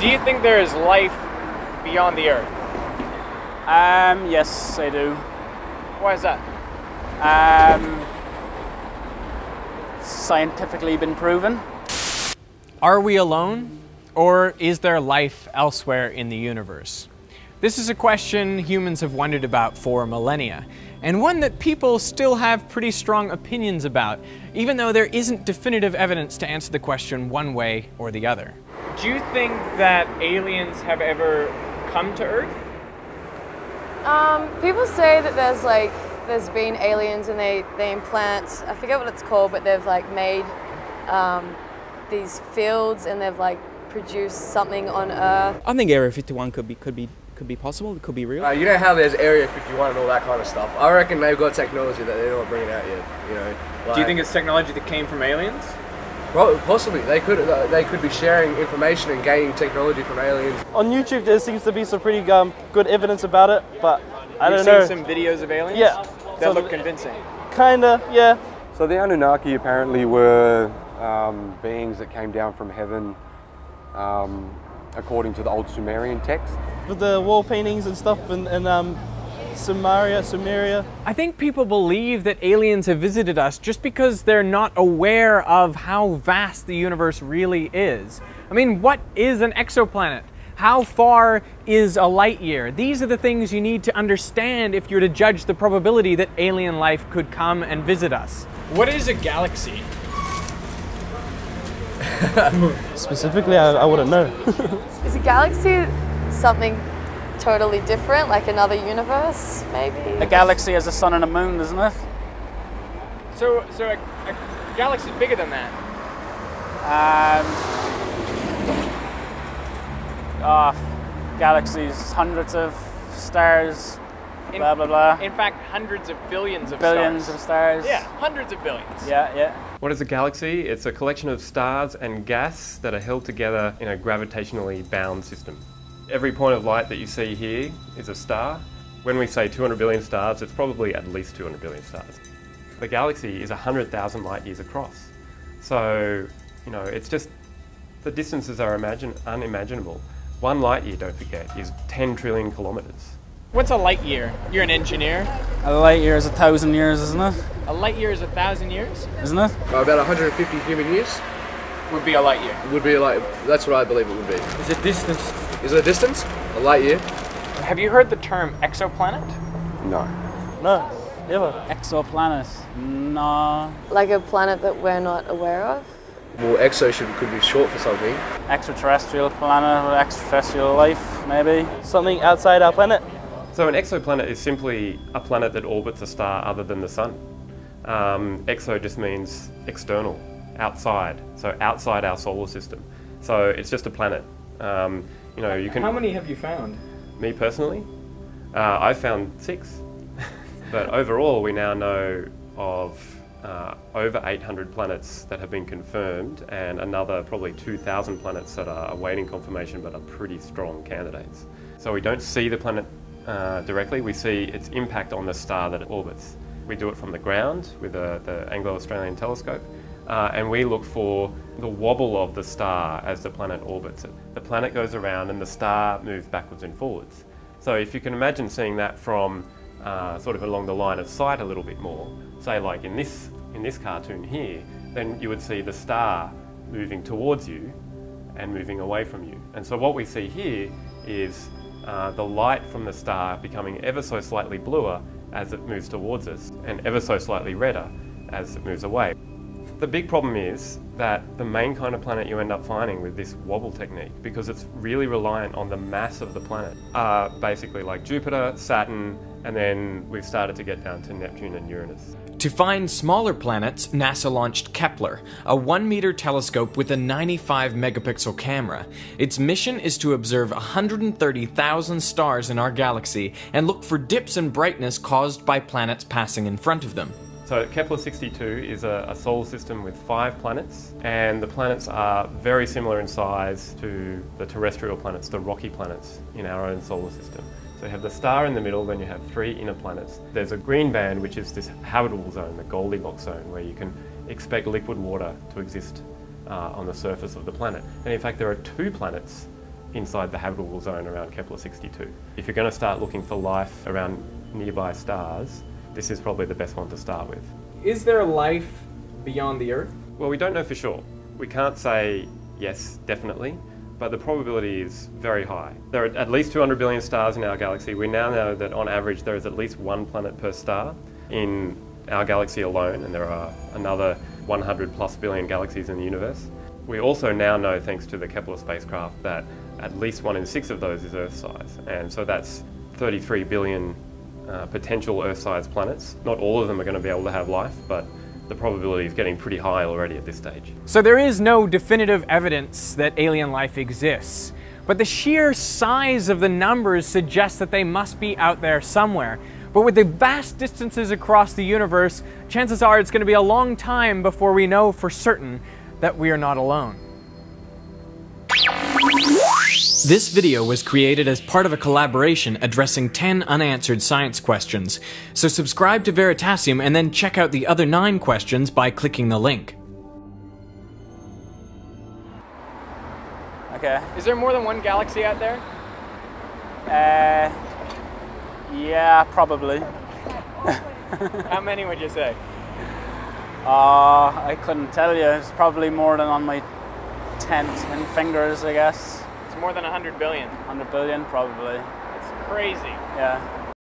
Do you think there is life beyond the Earth? Yes, I do. Why is that? Scientifically been proven. Are we alone, or is there life elsewhere in the universe? This is a question humans have wondered about for millennia, and one that people still have pretty strong opinions about, even though there isn't definitive evidence to answer the question one way or the other. Do you think that aliens have ever come to Earth? People say that there's been aliens and they implant, I forget what it's called, but they've made these fields and they've produced something on Earth. I think Area 51 could be possible, it could be real. You know how there's Area 51 and all that kind of stuff. I reckon they've got technology that they're not bringing out yet, you know. Do you think it's technology that came from aliens? Well, possibly. They could be sharing information and gaining technology from aliens. On YouTube, there seems to be some pretty good evidence about it, but I don't know. You've seen some videos of aliens? Yeah. That look convincing. Kinda, yeah. So the Anunnaki apparently were beings that came down from heaven, according to the old Sumerian text. With the wall paintings and stuff and Sumeria. I think people believe that aliens have visited us just because they're not aware of how vast the universe really is. I mean, what is an exoplanet? How far is a light year? These are the things you need to understand if you're to judge the probability that alien life could come and visit us. What is a galaxy? Specifically, I wouldn't know. Is a galaxy something totally different, like another universe, maybe? A galaxy has a sun and a moon, isn't it? So a galaxy is bigger than that. Galaxies, hundreds of stars, blah, blah, blah. In fact, hundreds of billions of stars. Billions of stars. Yeah, hundreds of billions. Yeah, yeah. What is a galaxy? It's a collection of stars and gas that are held together in a gravitationally bound system. Every point of light that you see here is a star. When we say 200 billion stars, it's probably at least 200 billion stars. The galaxy is 100,000 light years across. So, you know, it's just the distances are unimaginable. One light year, don't forget, is 10 trillion kilometers. What's a light year? You're an engineer. A light year is 1,000 years, isn't it? A light year is 1,000 years, isn't it? About 150 human years would be a light year. Would be a light. That's what I believe it would be. Is it distance? Is it a distance? A light year. Have you heard the term exoplanet? No. No. Never. Exoplanet. No. Like a planet that we're not aware of. Well, exo could be short for something. Extraterrestrial planet, or extraterrestrial life, maybe. Something outside our planet. So an exoplanet is simply a planet that orbits a star other than the sun. Exo just means external, outside, so outside our solar system. So it's just a planet. You know, you can. How many have you found? Me personally, I found 6. But overall, we now know of over 800 planets that have been confirmed, and another probably 2,000 planets that are awaiting confirmation but are pretty strong candidates. So we don't see the planet directly, we see its impact on the star that it orbits. We do it from the ground with the Anglo-Australian telescope, and we look for the wobble of the star as the planet orbits it. The planet goes around and the star moves backwards and forwards. So if you can imagine seeing that from sort of along the line of sight a little bit more, say like in this cartoon here, then you would see the star moving towards you and moving away from you. And so what we see here is the light from the star becoming ever so slightly bluer as it moves towards us and ever so slightly redder as it moves away. The big problem is that the main kind of planet you end up finding with this wobble technique, because it's really reliant on the mass of the planet, basically like Jupiter, Saturn, and then we've started to get down to Neptune and Uranus. To find smaller planets, NASA launched Kepler, a 1-meter telescope with a 95-megapixel camera. Its mission is to observe 130,000 stars in our galaxy and look for dips in brightness caused by planets passing in front of them. So Kepler-62 is a solar system with 5 planets, and the planets are very similar in size to the terrestrial planets, the rocky planets in our own solar system. So you have the star in the middle, then you have 3 inner planets. There's a green band, which is this habitable zone, the Goldilocks zone, where you can expect liquid water to exist on the surface of the planet. And in fact, there are 2 planets inside the habitable zone around Kepler-62. If you're going to start looking for life around nearby stars, this is probably the best one to start with. Is there life beyond the Earth? Well, we don't know for sure. We can't say yes, definitely, but the probability is very high. There are at least 200 billion stars in our galaxy. We now know that on average there is at least one planet per star in our galaxy alone, and there are another 100 plus billion galaxies in the universe. We also now know, thanks to the Kepler spacecraft, that at least 1 in 6 of those is Earth-size, and so that's 33 billion potential Earth-sized planets. Not all of them are going to be able to have life, but the probability is getting pretty high already at this stage. So there is no definitive evidence that alien life exists, but the sheer size of the numbers suggests that they must be out there somewhere. But with the vast distances across the universe, chances are it's going to be a long time before we know for certain that we are not alone. This video was created as part of a collaboration addressing 10 unanswered science questions, so subscribe to Veritasium and then check out the other 9 questions by clicking the link. Okay. Is there more than one galaxy out there? Yeah, probably. How many would you say? I couldn't tell you. It's probably more than on my 10 fingers, I guess. It's more than 100 billion. 100 billion, probably. It's crazy. Yeah.